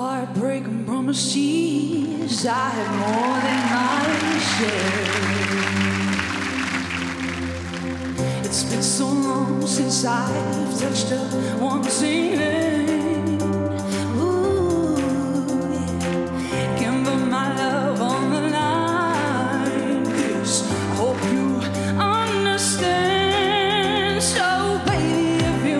heartbreaking promises, I have more than I share. It's been so long since I've touched a wanting hand. Ooh, yeah. Can put my love on the line, 'cause I hope you understand. So baby,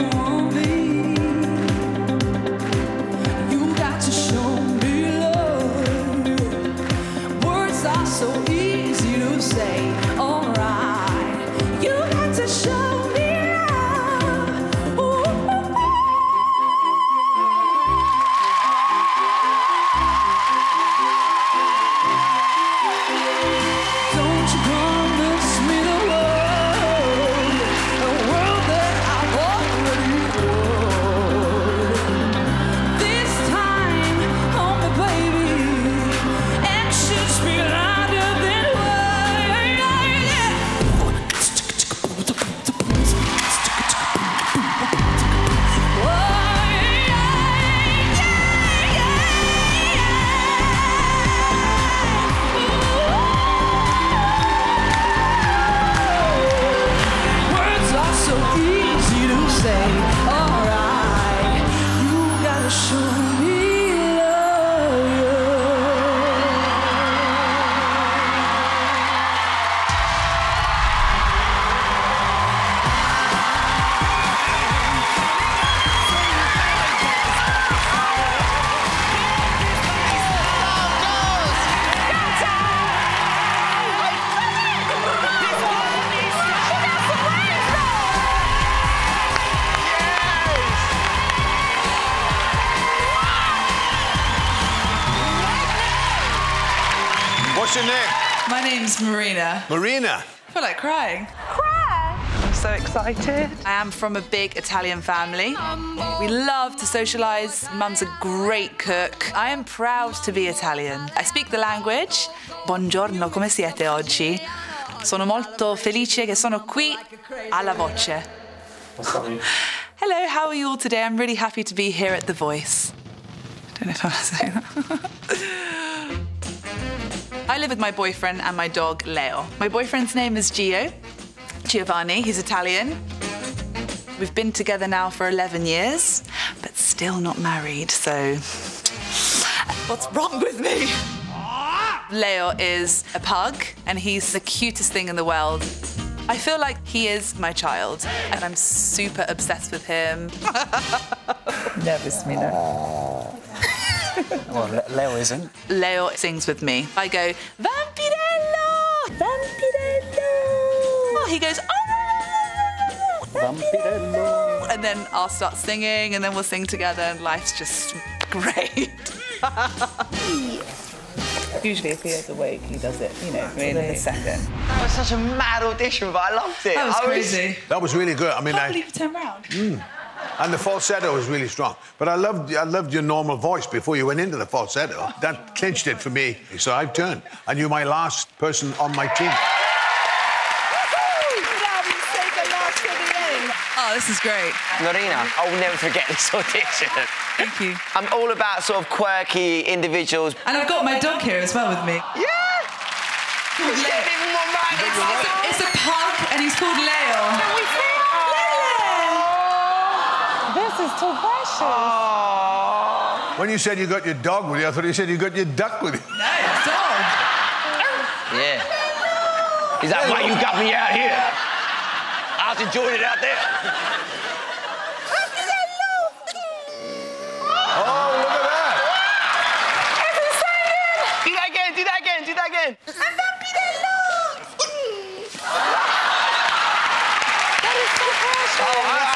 what's your name? My name's Marina. Marina? I feel like crying. Cry? I'm so excited. I am from a big Italian family. We love to socialise. Mum's a great cook. I am proud to be Italian. I speak the language. Buongiorno, come siete oggi? Sono molto felice che sono qui alla voce. What's that mean? Hello, how are you all today? I'm really happy to be here at The Voice. I don't know if I want to say that. I live with my boyfriend and my dog, Leo. My boyfriend's name is Giovanni, he's Italian. We've been together now for 11 years, but still not married, so... what's wrong with me? Leo is a pug, and he's the cutest thing in the world. I feel like he is my child, and I'm super obsessed with him. Nervous me now. Well, Leo isn't. Leo sings with me. I go, Vampirello! Vampirello! He goes, oh, Vampirello! And then I'll start singing, and then we'll sing together, and life's just great. Usually, if he is awake, he does it, you know, really? Within a second. That was such a mad audition, but I loved it. That was crazy. That was really good. I mean, I can't believe it turned round. Mm. And the falsetto was really strong. But I loved your normal voice before you went into the falsetto. That clinched it for me. So I've turned. And you're my last person on my team. Oh, this is great. Marina, I will never forget this audition. Thank you. I'm all about sort of quirky individuals. And I've got my dog here as well with me. Yeah! It's a pug and he's called Leo. This is too precious. Aww. When you said you got your dog with you, I thought you said you got your duck with you. No, it's dog. Yeah. Is that why you got me out here? I was enjoying it out there. Oh, look at that. It's insane. Do that again, do that again, do that again. That is so precious. Oh, wow.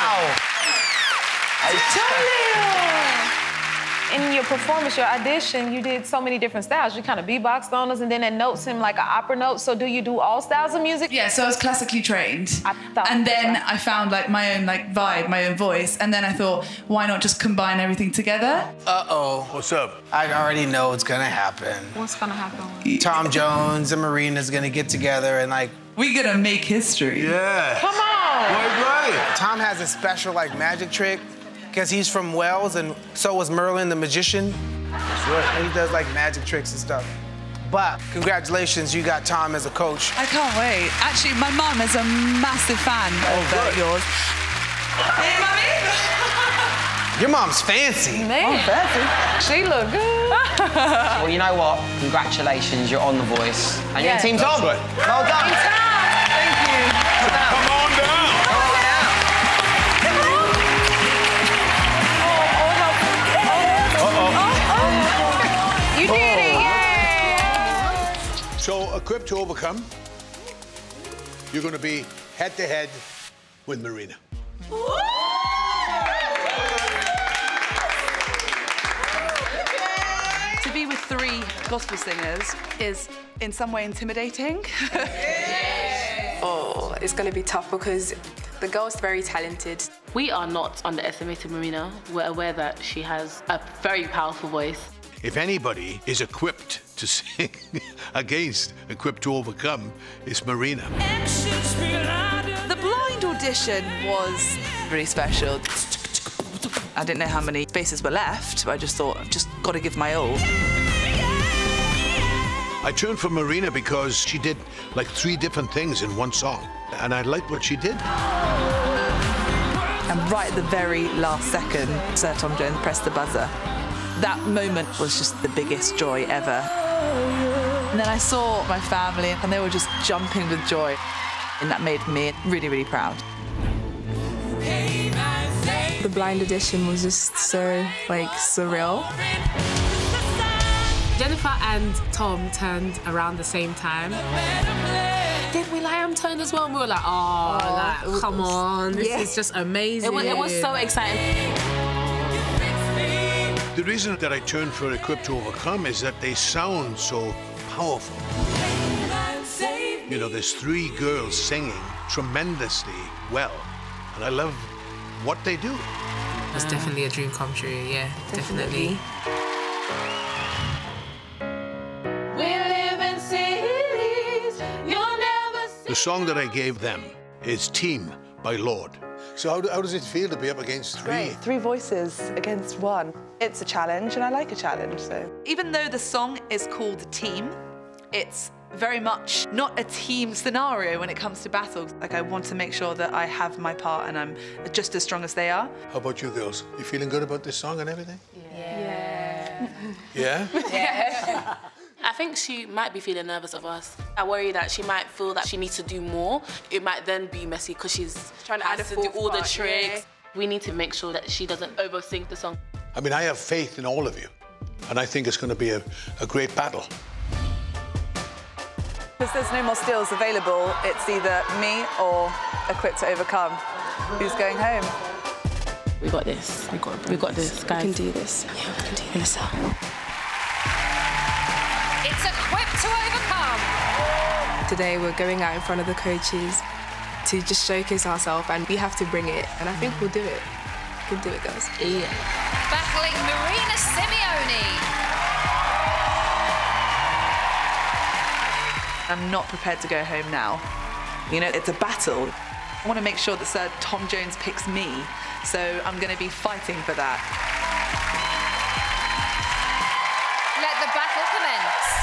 In your performance, your audition, you did so many different styles. You kind of beatboxed on us and then it notes him like an opera note. So do you do all styles of music? Yeah, so I was classically trained. And then I found like my own like vibe, my own voice. And then I thought, why not just combine everything together? Uh-oh. What's up? I already know what's gonna happen. What's gonna happen? Tom Jones and Marina's gonna get together and like... we're gonna make history. Yeah. Come on. Right. Tom has a special like magic trick. Because he's from Wales, and so was Merlin the magician. And he does like magic tricks and stuff. But congratulations, you got Tom as a coach. I can't wait. Actually, my mum is a massive fan of yours. Hey, Mummy. Your mom's fancy. Me? I'm fancy. She look good. Well, you know what? Congratulations, you're on The Voice. And you're Team Tom. Well done. Team Tom. Thank you. Come on down. So, Equipped to Overcome, you're going to be head-to-head with Marina. To be with three gospel singers is, in some way, intimidating. Oh, it's going to be tough because the girl's very talented. We are not underestimating Marina. We're aware that she has a very powerful voice. If anybody is equipped to sing against Equipped to Overcome, it's Marina. The blind audition was really special. I didn't know how many spaces were left. I just thought, I've just got to give my all. I turned for Marina because she did like three different things in one song, and I liked what she did. And right at the very last second, Sir Tom Jones pressed the buzzer. That moment was just the biggest joy ever. And then I saw my family, and they were just jumping with joy. And that made me really, really proud. The blind audition was just so, like, surreal. Jennifer and Tom turned around the same time. Then Will.i.am turned as well, and we were like, oh, like, come on. This is just amazing. It was so exciting. The reason that I turned for Equipped to Overcome is that they sound so powerful. You know, there's three girls singing tremendously well, and I love what they do. It's definitely a dream come true, yeah, definitely. We live in cities you'll never see. The song that I gave them is Team by Lorde. So how does it feel to be up against three? Great. Three voices against one. It's a challenge, and I like a challenge, so. Even though the song is called Team, it's very much not a team scenario when it comes to battle. Like, I want to make sure that I have my part and I'm just as strong as they are. How about you girls? You feeling good about this song and everything? Yeah. Yeah? Yeah. Yeah. I think she might be feeling nervous of us. I worry that she might feel that she needs to do more. It might then be messy because she's trying to, do all the tricks. Yeah. We need to make sure that she doesn't over-sync the song. I mean, I have faith in all of you, and I think it's going to be a great battle. Because there's no more stills available, it's either me or Equipped to Overcome. Who's going home? We got this. We got this, guys. We can do this. Yeah, we can do this. It's Equipped to Overcome. Today we're going out in front of the coaches to just showcase ourselves, and we have to bring it, and I think we'll do it. We'll do it, guys. Yeah. Battling Marina Simioni. I'm not prepared to go home now. You know, it's a battle. I want to make sure that Sir Tom Jones picks me, so I'm going to be fighting for that. The battle commence.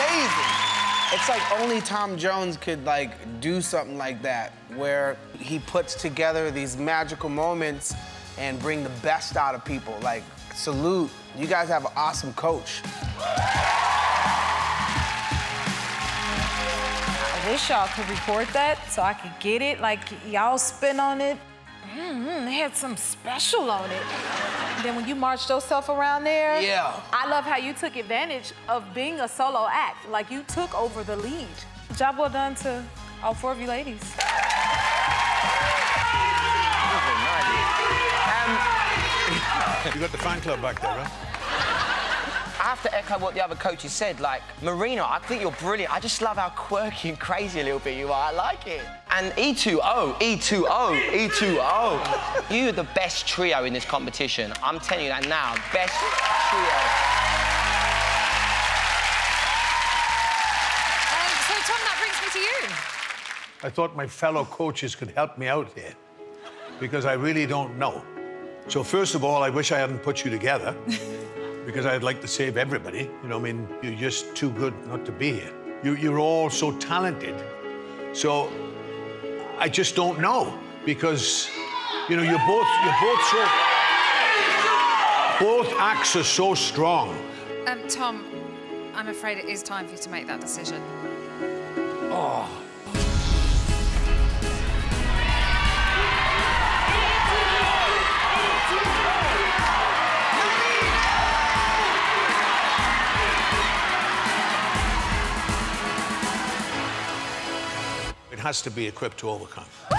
amazing. It's like only Tom Jones could like do something like that, where he puts together these magical moments and bring the best out of people. Like, salute. You guys have an awesome coach. I wish y'all could report that so I could get it. Like, y'all spin on it. They had some special on it. And then when you marched yourself around there, yeah. I love how you took advantage of being a solo act. Like, you took over the lead. Job well done to all four of you ladies. You got the fan club back there, right? I have to echo what the other coaches said, like, Marina, I think you're brilliant. I just love how quirky and crazy a little bit you are. I like it. And E2O, E2O, E2O. You're the best trio in this competition. I'm telling you that now. Best trio. So, Tom, that brings me to you. I thought my fellow coaches could help me out here because I really don't know. So, first of all, I wish I hadn't put you together. Because I'd like to save everybody. You know, I mean, you're just too good not to be here. You're all so talented. So I just don't know because, you know, both acts are so strong. Tom, I'm afraid it is time for you to make that decision. Oh. Has to be equipped to overcome.